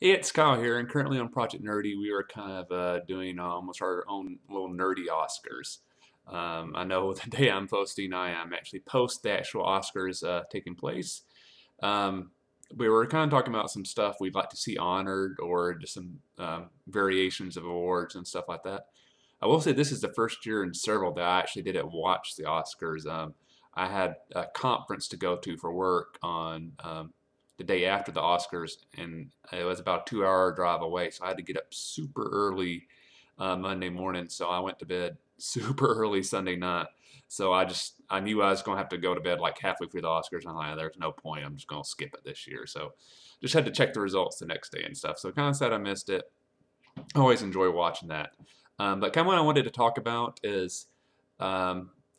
It's Kyle here, and currently on Project Nerdy, we are kind of doing almost our own little nerdy Oscars. I know the day I'm posting, I am actually post the actual Oscars taking place. We were kind of talking about some stuff we'd like to see honored, or just some variations of awards and stuff like that. I will say this is the first year in several that I actually didn't watch the Oscars. I had a conference to go to for work on the day after the Oscars, and it was about a 2-hour drive away, so I had to get up super early Monday morning, so I went to bed super early Sunday night. So I knew I was going to have to go to bed like halfway through the Oscars, and I'm like, there's no point, I'm just going to skip it this year. So just had to check the results the next day and stuff, so kind of sad I missed it. I always enjoy watching that. But kind of what I wanted to talk about is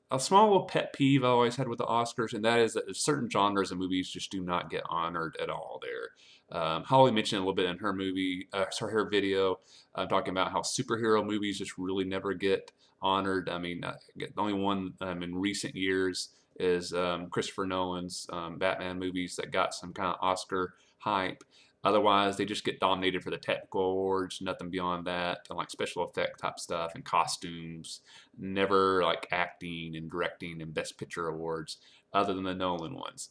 a small little pet peeve I always had with the Oscars, and that is that certain genres of movies just do not get honored at all there. Holly mentioned a little bit in her movie, sorry, her video, talking about how superhero movies just really never get honored. I mean, the only one in recent years is Christopher Nolan's Batman movies that got some kind of Oscar hype. Otherwise, they just get dominated for the technical awards, nothing beyond that, and like special effect type stuff and costumes, never like acting and directing and best picture awards other than the Nolan ones.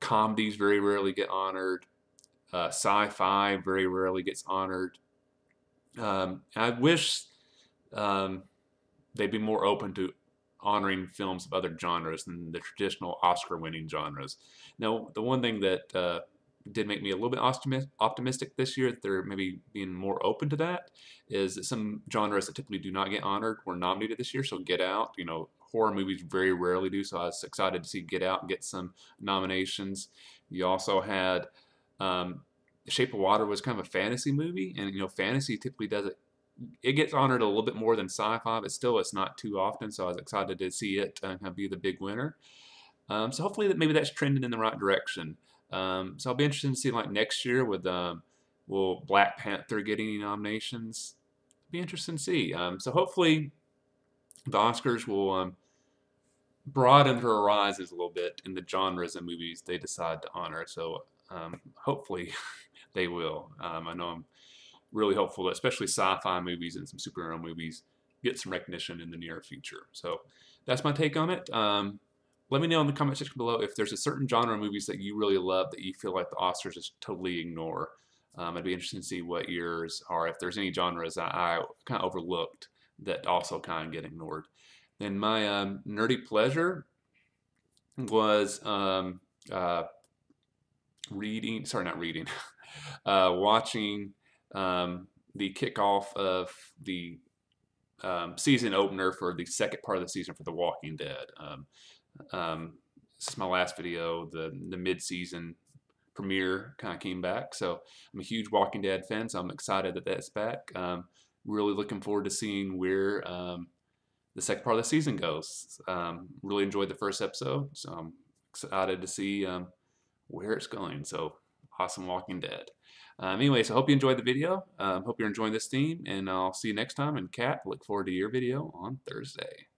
Comedies very rarely get honored. Sci-fi very rarely gets honored. I wish they'd be more open to honoring films of other genres than the traditional Oscar-winning genres. Now, the one thing that did make me a little bit optimistic this year that they're maybe being more open to that is that some genres that typically do not get honored were nominated this year. So Get Out, you know, horror movies very rarely do, so I was excited to see Get Out get some nominations. You also had Shape of Water was kind of a fantasy movie, and you know, fantasy typically doesn't, it gets honored a little bit more than sci-fi, but still it's not too often, so I was excited to see it kind of be the big winner. So hopefully that maybe that's trending in the right direction. So I'll be interested in seeing like next year with will Black Panther get any nominations? It'll be interesting to see. So hopefully the Oscars will broaden their horizons a little bit in the genres and movies they decide to honor. So hopefully they will. I know I'm really hopeful that especially sci-fi movies and some superhero movies get some recognition in the near future. So that's my take on it. Let me know in the comment section below if there's a certain genre of movies that you really love that you feel like the Oscars just totally ignore. I'd be interested to see what yours are, if there's any genres that I kind of overlooked that also kind of get ignored. Then my nerdy pleasure was watching the kickoff of the season opener for the second part of the season for The Walking Dead. This is my last video, the mid-season premiere kind of came back, so I'm a huge Walking Dead fan, so I'm excited that that's back. Really looking forward to seeing where the second part of the season goes. Really enjoyed the first episode, so I'm excited to see where it's going. So awesome Walking Dead. Anyway, so hope you enjoyed the video. Hope you're enjoying this theme, and I'll see you next time. And Kat, look forward to your video on Thursday.